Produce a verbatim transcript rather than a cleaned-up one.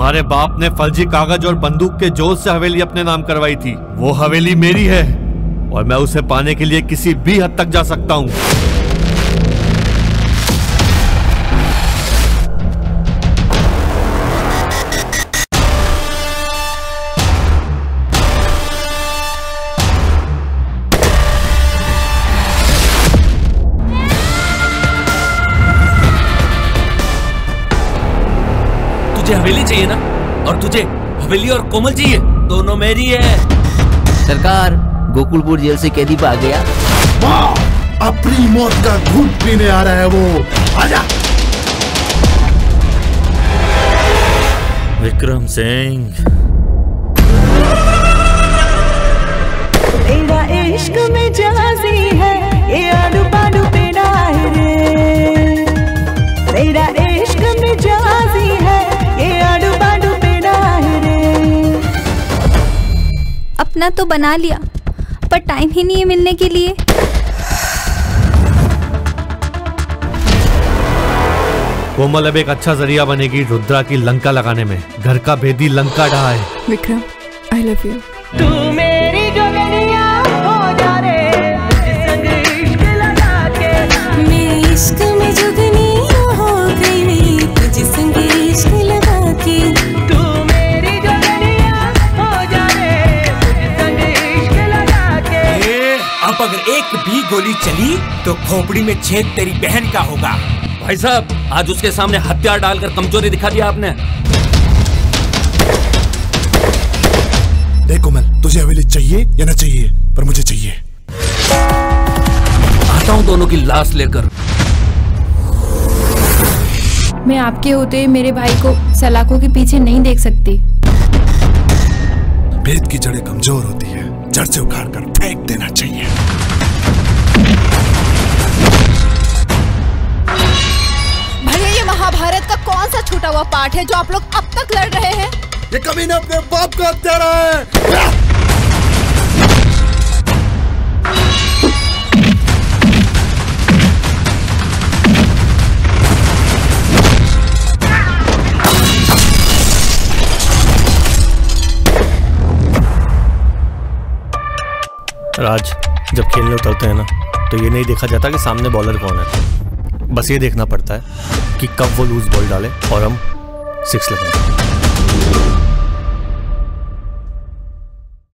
तुम्हारे बाप ने फर्जी कागज और बंदूक के जोर से हवेली अपने नाम करवाई थी। वो हवेली मेरी है और मैं उसे पाने के लिए किसी भी हद तक जा सकता हूँ। हवेली चाहिए ना, और तुझे हवेली और कोमल चाहिए, दोनों मेरी है। सरकार गोकुलपुर जेल से कैदी पा गया। वाह, अपनी मौत का घूंट पीने आ रहा है वो। आजा। विक्रम सिंह, तेरा इश्क में जाजी है, ये आलू पालू पे डाल रे। तेरा इश्क में जाजी है, अपना तो बना लिया पर टाइम ही नहीं है मिलने के लिए। कोमल अब एक अच्छा जरिया बनेगी रुद्रा की लंका लगाने में। घर का भेदी लंका ढहा है। Vikram, I love you. तू मेरी जोगनिया हो जा रे, संग इश्क लगा के। मैं इश्क में जोगनिया हो गई, तुझे संग इश्क लगा के। अगर एक भी गोली चली तो खोपड़ी में छेद तेरी बहन का होगा। भाई साहब, आज उसके सामने हथियार डालकर कमजोरी दिखा दिया आपने। देखो कोमल, तुझे हवेली चाहिए या ना चाहिए, पर मुझे चाहिए। आता हूँ दोनों की लाश लेकर। मैं आपके होते मेरे भाई को सलाखों के पीछे नहीं देख सकती। भेद की जड़ें कमजोर होती है, जड़ से उखाड़ कर फेंक देना चाहिए। भले ये महाभारत का कौन सा छूटा हुआ पार्ट है जो आप लोग अब तक लड़ रहे हैं? ये कमीना अपने बाप का हत्यारा है। राज, जब खेलने उतरते हैं ना तो ये नहीं देखा जाता कि सामने बॉलर कौन है, बस ये देखना पड़ता है कि कब वो लूज बॉल डाले और हम सिक्स लगाएं।